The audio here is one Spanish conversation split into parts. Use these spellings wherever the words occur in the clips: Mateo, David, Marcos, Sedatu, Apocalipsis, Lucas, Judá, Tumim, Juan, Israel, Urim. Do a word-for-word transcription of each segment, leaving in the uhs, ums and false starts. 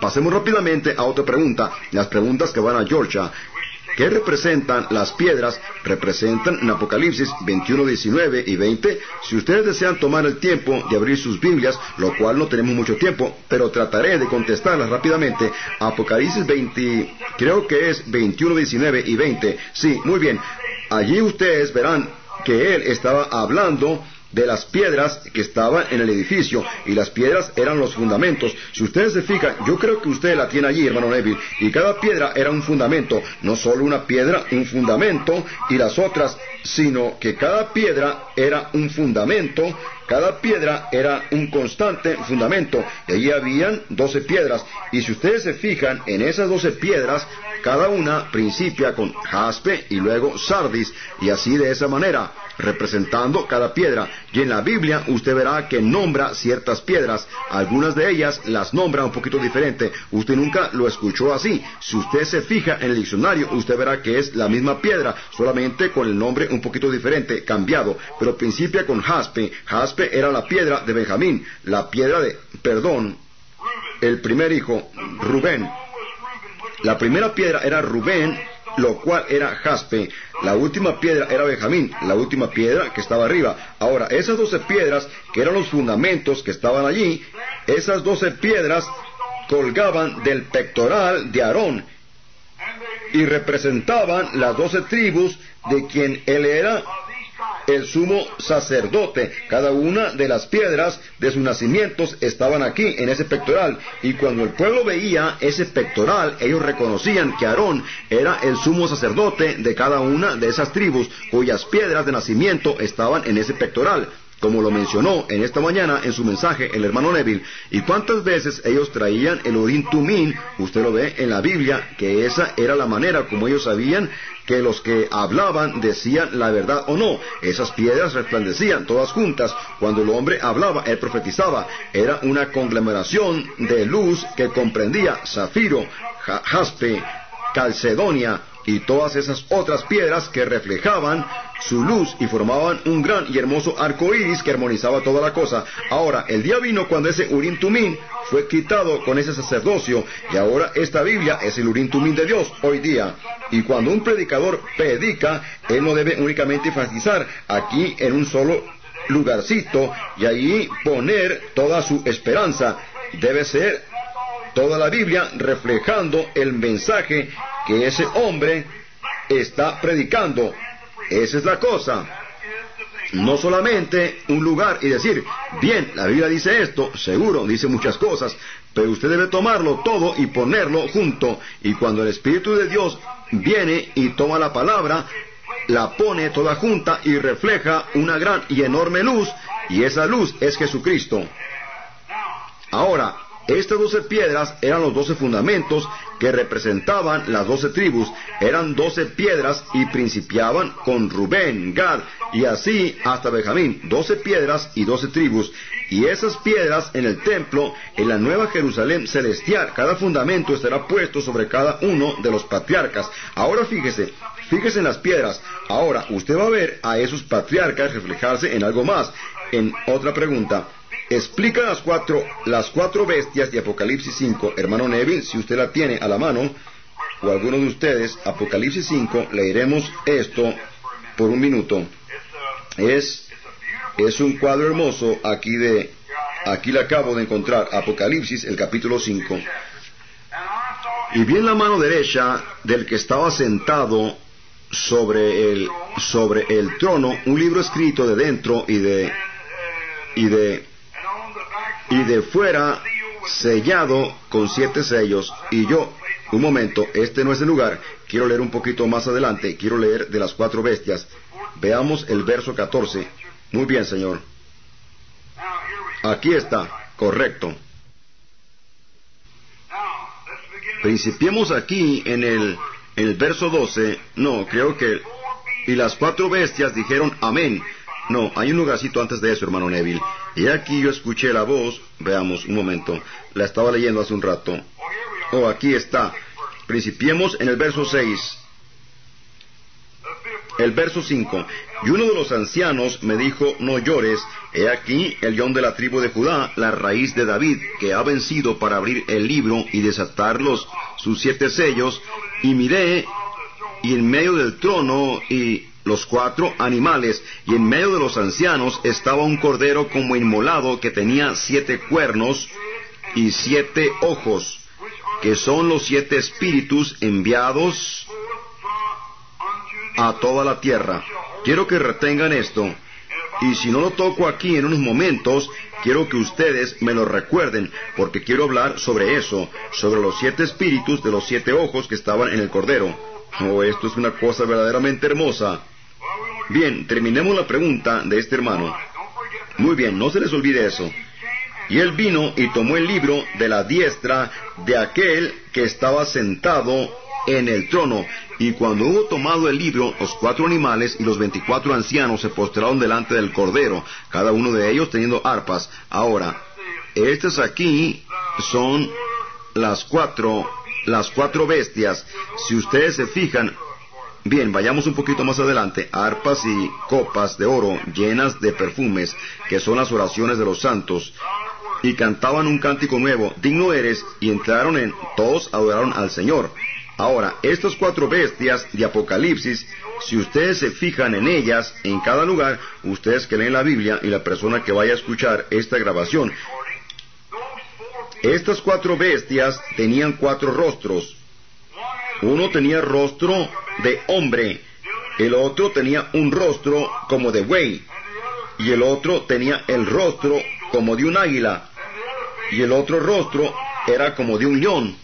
Pasemos rápidamente a otra pregunta, las preguntas que van a Georgia. ¿Qué representan las piedras? Representan en Apocalipsis veintiuno, diecinueve y veinte. Si ustedes desean tomar el tiempo de abrir sus Biblias, lo cual no tenemos mucho tiempo, pero trataré de contestarlas rápidamente. Apocalipsis veinte, creo que es veintiuno, diecinueve y veinte. Sí, muy bien. Allí ustedes verán que él estaba hablando de las piedras que estaban en el edificio, y las piedras eran los fundamentos. Si ustedes se fijan, yo creo que usted la tiene allí, hermano Neville, y cada piedra era un fundamento, no solo una piedra, un fundamento, y las otras, sino que cada piedra era un fundamento, cada piedra era un constante fundamento, y allí habían doce piedras, y si ustedes se fijan, en esas doce piedras, cada una principia con jaspe y luego sardis, y así de esa manera, representando cada piedra. Y en la Biblia usted verá que nombra ciertas piedras, algunas de ellas las nombra un poquito diferente, usted nunca lo escuchó así. Si usted se fija en el diccionario, usted verá que es la misma piedra, solamente con el nombre un poquito diferente, cambiado, pero principia con jaspe. Jaspe era la piedra de Benjamín, la piedra de, perdón, el primer hijo, Rubén. La primera piedra era Rubén, lo cual era jaspe. La última piedra era Benjamín, la última piedra que estaba arriba. Ahora, esas doce piedras, que eran los fundamentos que estaban allí, esas doce piedras colgaban del pectoral de Aarón y representaban las doce tribus de quien él era el sumo sacerdote. Cada una de las piedras de sus nacimientos estaban aquí, en ese pectoral, y cuando el pueblo veía ese pectoral, ellos reconocían que Aarón era el sumo sacerdote de cada una de esas tribus, cuyas piedras de nacimiento estaban en ese pectoral, como lo mencionó en esta mañana en su mensaje el hermano Neville. Y cuántas veces ellos traían el Urim Tumim, usted lo ve en la Biblia, que esa era la manera como ellos sabían que los que hablaban decían la verdad o no. Esas piedras resplandecían todas juntas. Cuando el hombre hablaba, él profetizaba. Era una conglomeración de luz que comprendía zafiro, jaspe, calcedonia, y todas esas otras piedras que reflejaban su luz y formaban un gran y hermoso arco iris que armonizaba toda la cosa. Ahora, el día vino cuando ese Urim Tumim fue quitado con ese sacerdocio, y ahora esta Biblia es el Urim Tumim de Dios hoy día. Y cuando un predicador predica, él no debe únicamente enfatizar aquí en un solo lugarcito y allí poner toda su esperanza. Debe ser toda la Biblia reflejando el mensaje que ese hombre está predicando. Esa es la cosa. No solamente un lugar y decir, bien, la Biblia dice esto, seguro, dice muchas cosas, pero usted debe tomarlo todo y ponerlo junto. Y cuando el Espíritu de Dios viene y toma la palabra, la pone toda junta y refleja una gran y enorme luz, y esa luz es Jesucristo. Ahora, estas doce piedras eran los doce fundamentos que representaban las doce tribus. Eran doce piedras y principiaban con Rubén, Gad, y así hasta Benjamín. Doce piedras y doce tribus. Y esas piedras en el templo, en la nueva Jerusalén celestial, cada fundamento estará puesto sobre cada uno de los patriarcas. Ahora fíjese, fíjese en las piedras. Ahora, usted va a ver a esos patriarcas reflejarse en algo más. En otra pregunta, explica las cuatro, las cuatro bestias de Apocalipsis cinco. Hermano Neville, si usted la tiene a la mano, o alguno de ustedes, Apocalipsis cinco, leeremos esto por un minuto. Es, es un cuadro hermoso aquí de, aquí la acabo de encontrar, Apocalipsis, el capítulo cinco. Y vi en la mano derecha del que estaba sentado sobre el, sobre el trono un libro escrito de dentro y de, y de, y de fuera, sellado con siete sellos. Y yo, un momento, este no es el lugar, quiero leer un poquito más adelante, quiero leer de las cuatro bestias. Veamos el verso catorce. Muy bien, Señor. Aquí está, correcto. Principiemos aquí en el, en el verso doce, no, creo que... Y las cuatro bestias dijeron amén. No, hay un lugarcito antes de eso, hermano Neville. Y aquí yo escuché la voz, veamos, un momento, la estaba leyendo hace un rato. Oh, aquí está. Principiemos en el verso seis. El verso cinco. Y uno de los ancianos me dijo, no llores, he aquí el león de la tribu de Judá, la raíz de David, que ha vencido para abrir el libro y desatar los, sus siete sellos, y miré, y en medio del trono, y los cuatro animales, y en medio de los ancianos estaba un cordero como inmolado, que tenía siete cuernos y siete ojos, que son los siete espíritus enviados a toda la tierra. Quiero que retengan esto, y si no lo toco aquí en unos momentos, quiero que ustedes me lo recuerden, porque quiero hablar sobre eso, sobre los siete espíritus de los siete ojos que estaban en el Cordero. Oh, esto es una cosa verdaderamente hermosa. Bien, terminemos la pregunta de este hermano. Muy bien, no se les olvide eso. Y él vino y tomó el libro de la diestra de aquel que estaba sentado en el trono, y cuando hubo tomado el libro, los cuatro animales y los veinticuatro ancianos se postraron delante del Cordero, cada uno de ellos teniendo arpas. Ahora, estas aquí son las cuatro, las cuatro bestias. Si ustedes se fijan, bien, vayamos un poquito más adelante, arpas y copas de oro llenas de perfumes, que son las oraciones de los santos. Y cantaban un cántico nuevo, digno eres, y entraron en, todos adoraron al Señor. Ahora, estas cuatro bestias de Apocalipsis, si ustedes se fijan en ellas, en cada lugar, ustedes que leen la Biblia y la persona que vaya a escuchar esta grabación, estas cuatro bestias tenían cuatro rostros. Uno tenía rostro de hombre, el otro tenía un rostro como de buey, y el otro tenía el rostro como de un águila, y el otro rostro era como de un león.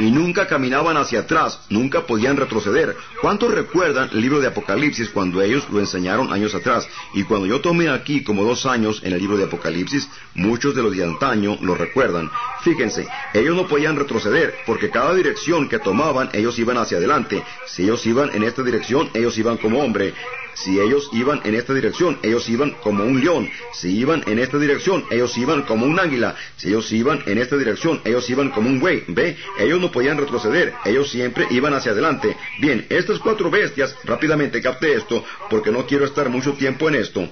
Y nunca caminaban hacia atrás, nunca podían retroceder. ¿Cuántos recuerdan el libro de Apocalipsis cuando ellos lo enseñaron años atrás? Y cuando yo tomé aquí como dos años en el libro de Apocalipsis, muchos de los de antaño lo recuerdan. Fíjense, ellos no podían retroceder, porque cada dirección que tomaban, ellos iban hacia adelante. Si ellos iban en esta dirección, ellos iban como hombre. Si ellos iban en esta dirección, ellos iban como un león. Si iban en esta dirección, ellos iban como un águila. Si ellos iban en esta dirección, ellos iban como un buey. ¿Ve? Ellos no podían retroceder. Ellos siempre iban hacia adelante. Bien, estas cuatro bestias, rápidamente capté esto, porque no quiero estar mucho tiempo en esto.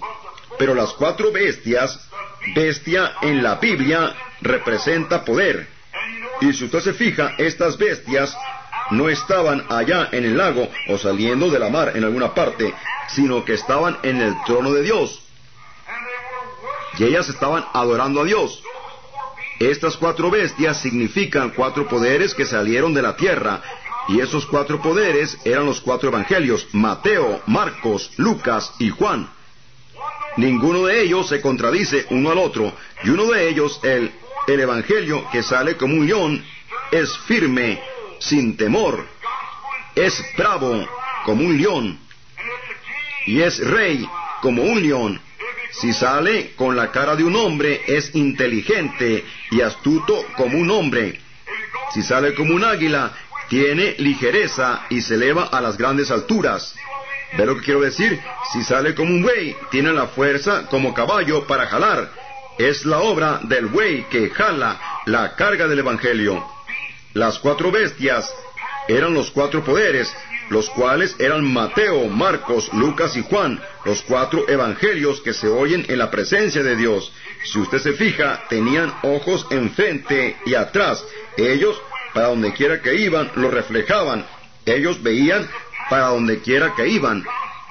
Pero las cuatro bestias, bestia en la Biblia, representa poder. Y si usted se fija, estas bestias no estaban allá en el lago o saliendo de la mar en alguna parte, sino que estaban en el trono de Dios. Y ellas estaban adorando a Dios. Estas cuatro bestias significan cuatro poderes que salieron de la tierra. Y esos cuatro poderes eran los cuatro evangelios, Mateo, Marcos, Lucas y Juan. Ninguno de ellos se contradice uno al otro. Y uno de ellos, el, el evangelio que sale como un león, es firme, sin temor, es bravo como un león, y es rey como un león. Si sale con la cara de un hombre, es inteligente y astuto como un hombre. Si sale como un águila, tiene ligereza y se eleva a las grandes alturas. ¿Ve lo que quiero decir? Si sale como un buey, tiene la fuerza como caballo para jalar. Es la obra del buey que jala la carga del evangelio. Las cuatro bestias eran los cuatro poderes, los cuales eran Mateo, Marcos, Lucas y Juan, los cuatro evangelios que se oyen en la presencia de Dios. Si usted se fija, tenían ojos enfrente y atrás. Ellos, para donde quiera que iban, lo reflejaban. Ellos veían para donde quiera que iban.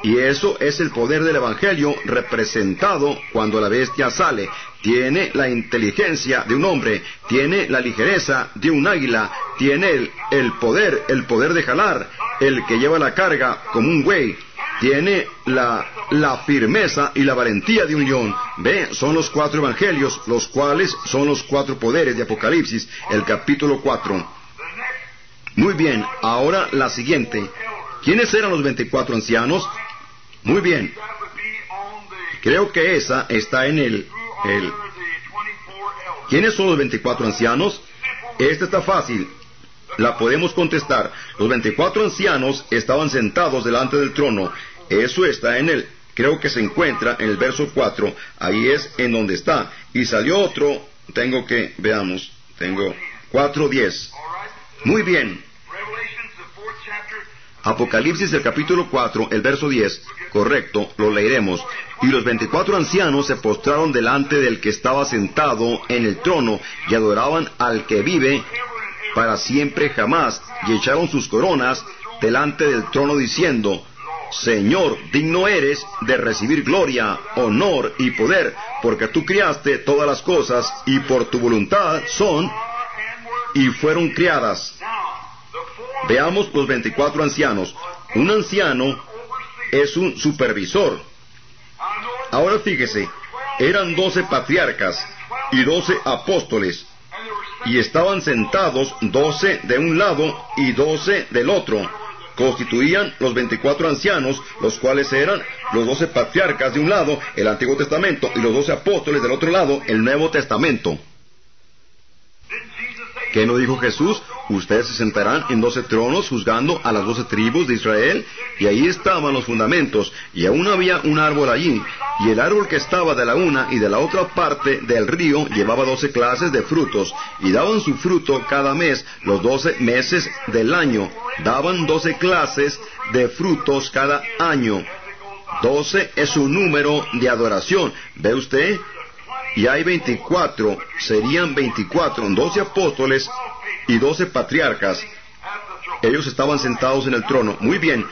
Y eso es el poder del evangelio representado cuando la bestia sale. Tiene la inteligencia de un hombre, tiene la ligereza de un águila, tiene el, el poder, el poder de jalar, el que lleva la carga como un buey, tiene la, la firmeza y la valentía de un león. Ve, son los cuatro evangelios, los cuales son los cuatro poderes de Apocalipsis, el capítulo cuatro. Muy bien, ahora la siguiente. ¿Quiénes eran los veinticuatro ancianos? Muy bien. Creo que esa está en el... El. ¿Quiénes son los veinticuatro ancianos? Esta está fácil, la podemos contestar. Los veinticuatro ancianos estaban sentados delante del trono. Eso está en el, creo que se encuentra en el verso cuatro. Ahí es en donde está. Y salió otro, tengo que, veamos, tengo cuatro diez. Muy bien. Apocalipsis, el capítulo cuatro, el verso diez, correcto, lo leeremos. Y los veinticuatro ancianos se postraron delante del que estaba sentado en el trono, y adoraban al que vive para siempre jamás, y echaron sus coronas delante del trono, diciendo: Señor, digno eres de recibir gloria, honor y poder, porque tú criaste todas las cosas, y por tu voluntad son y fueron criadas. Veamos los veinticuatro ancianos. Un anciano es un supervisor. Ahora fíjese, eran doce patriarcas y doce apóstoles, y estaban sentados doce de un lado y doce del otro. Constituían los veinticuatro ancianos, los cuales eran los doce patriarcas de un lado, el Antiguo Testamento, y los doce apóstoles del otro lado, el Nuevo Testamento. ¿Qué no dijo Jesús? Ustedes se sentarán en doce tronos juzgando a las doce tribus de Israel. Y ahí estaban los fundamentos, y aún había un árbol allí, y el árbol que estaba de la una y de la otra parte del río llevaba doce clases de frutos, y daban su fruto cada mes, los doce meses del año, daban doce clases de frutos cada año. Doce es un número de adoración, ¿ve usted? Y hay veinticuatro, serían veinticuatro, doce apóstoles y doce patriarcas. Ellos estaban sentados en el trono. Muy bien,